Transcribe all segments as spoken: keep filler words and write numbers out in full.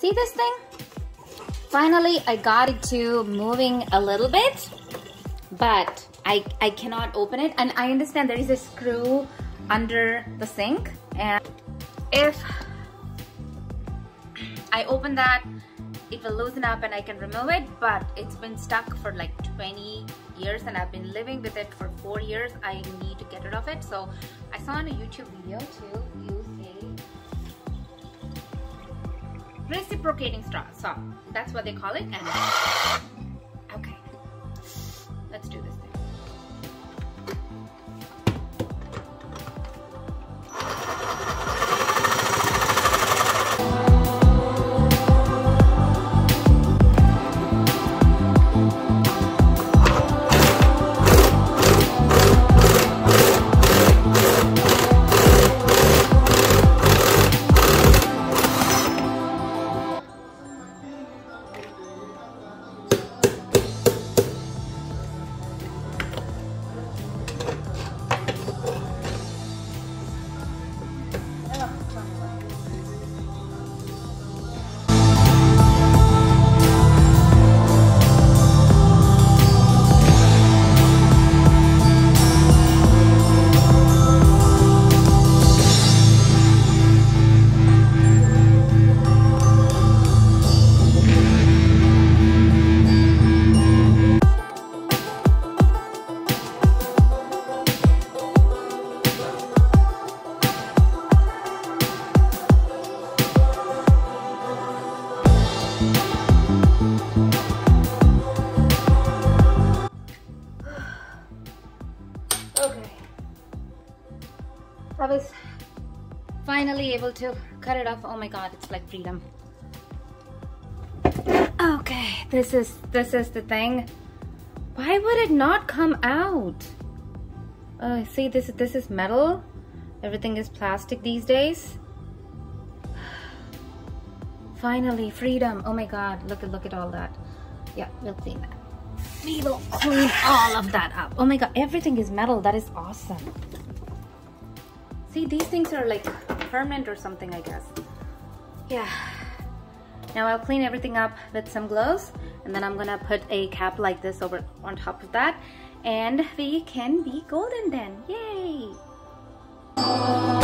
See this thing? Finally, I got it to moving a little bit, but I, I cannot open it. And I understand there is a screw under the sink. And if I open that, it will loosen up and I can remove it, but it's been stuck for like twenty years and I've been living with it for four years. I need to get rid of it. So I saw on a YouTube video to use a reciprocating saw. That's what they call it. And okay, let's do this thing. I was finally able to cut it off. Oh my God, it's like freedom. Okay, this is this is the thing. Why would it not come out? Oh, see, this this is metal. Everything is plastic these days. Finally, freedom. Oh my God, look at look at all that. Yeah, we'll clean that. We will clean all of that up. Oh my God, everything is metal. That is awesome. See, these things are like permanent or something, I guess. Yeah. Now I'll clean everything up with some gloves, and then I'm gonna put a cap like this over on top of that, and we can be golden then. Yay! Oh.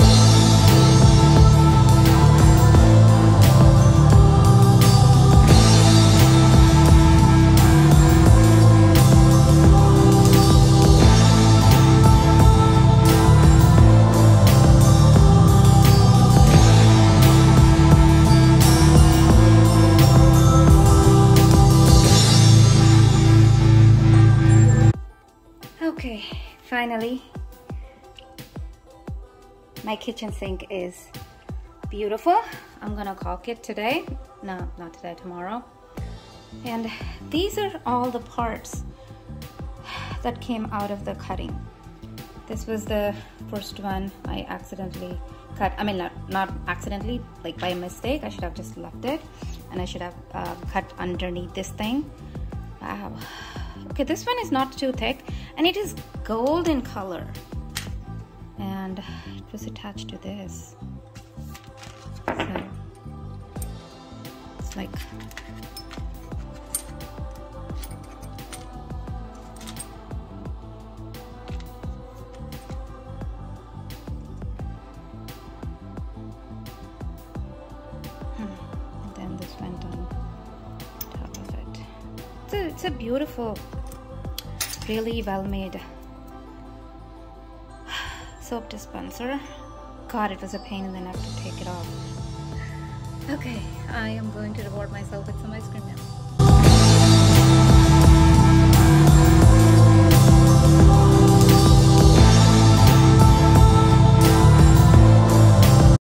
Okay, finally, my kitchen sink is beautiful. I'm gonna caulk it today. No, not today, tomorrow. And these are all the parts that came out of the cutting. This was the first one I accidentally cut. I mean, not, not accidentally, like by mistake. I should have just left it, and I should have uh, cut underneath this thing. Wow. Okay, this one is not too thick, and it is gold in color, and it was attached to this, so it's like hmm. And then this went on top of it. So it's a beautiful, really well made soap dispenser. God, it was a pain in the neck to take it off. Okay, I am going to reward myself with some ice cream now.